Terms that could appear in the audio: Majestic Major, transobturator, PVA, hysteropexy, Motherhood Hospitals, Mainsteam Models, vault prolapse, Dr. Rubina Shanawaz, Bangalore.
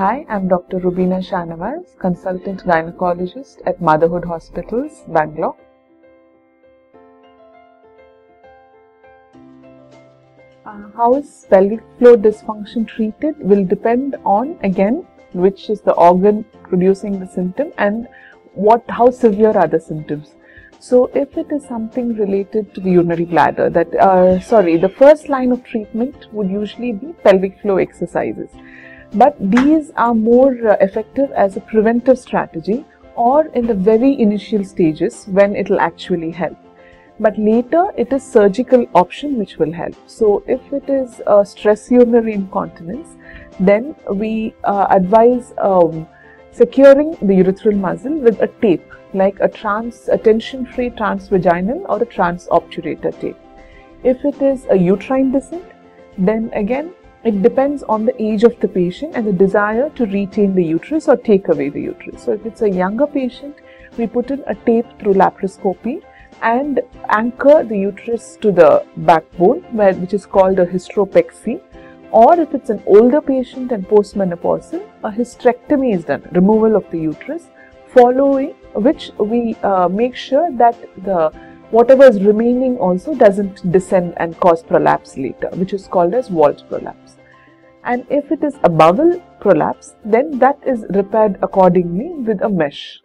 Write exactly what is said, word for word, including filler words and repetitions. Hi, I'm Doctor Rubina Shanawaz, Consultant Gynecologist at Motherhood Hospitals, Bangalore. Uh, how is pelvic floor dysfunction treated will depend on, again, which is the organ producing the symptom and what, how severe are the symptoms. So, if it is something related to the urinary bladder, that uh, sorry, the first line of treatment would usually be pelvic floor exercises. But these are more uh, effective as a preventive strategy or in the very initial stages when it will actually help. But later it is surgical option which will help. So if it is uh, stress urinary incontinence, then we uh, advise um, securing the urethral muzzle with a tape, like a, trans, a tension-free transvaginal or a transobturator tape. If it is a uterine descent, then again, it depends on the age of the patient and the desire to retain the uterus or take away the uterus. So if it's a younger patient, we put in a tape through laparoscopy and anchor the uterus to the backbone, where, which is called a hysteropexy. Or if it's an older patient and postmenopausal, a hysterectomy is done, removal of the uterus, following which we uh, make sure that the whatever is remaining also doesn't descend and cause prolapse later, which is called as vault prolapse. And if it is a bowel prolapse, then that is repaired accordingly with a mesh.